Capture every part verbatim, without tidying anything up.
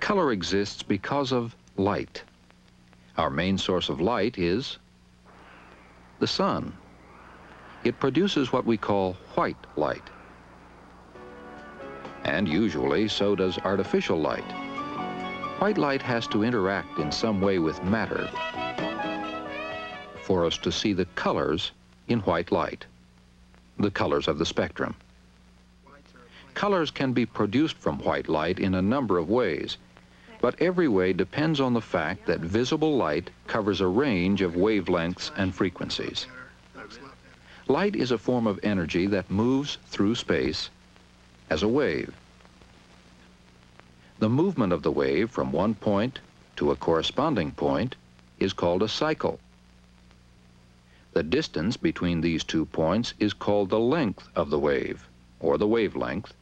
Color exists because of light. Our main source of light is the sun. It produces what we call white light. And usually so does artificial light. White light has to interact in some way with matter for us to see the colors in white light, the colors of the spectrum. Colors can be produced from white light in a number of ways, but every way depends on the fact that visible light covers a range of wavelengths and frequencies. Light is a form of energy that moves through space as a wave. The movement of the wave from one point to a corresponding point is called a cycle. The distance between these two points is called the length of the wave, or the wavelength,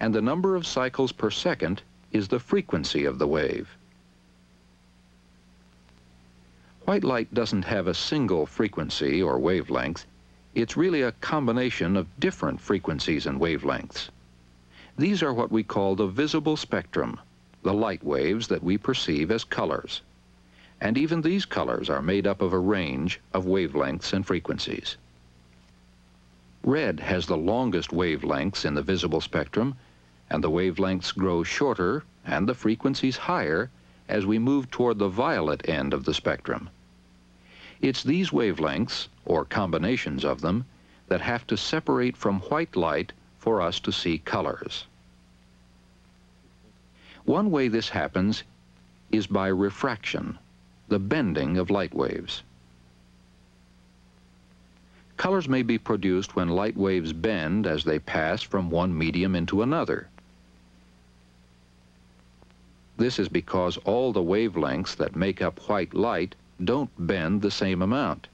and the number of cycles per second is the frequency of the wave. White light doesn't have a single frequency or wavelength. It's really a combination of different frequencies and wavelengths. These are what we call the visible spectrum, the light waves that we perceive as colors. And even these colors are made up of a range of wavelengths and frequencies. Red has the longest wavelengths in the visible spectrum, and the wavelengths grow shorter and the frequencies higher as we move toward the violet end of the spectrum. It's these wavelengths, or combinations of them, that have to separate from white light for us to see colors. One way this happens is by refraction, the bending of light waves. Colors may be produced when light waves bend as they pass from one medium into another. This is because all the wavelengths that make up white light don't bend the same amount.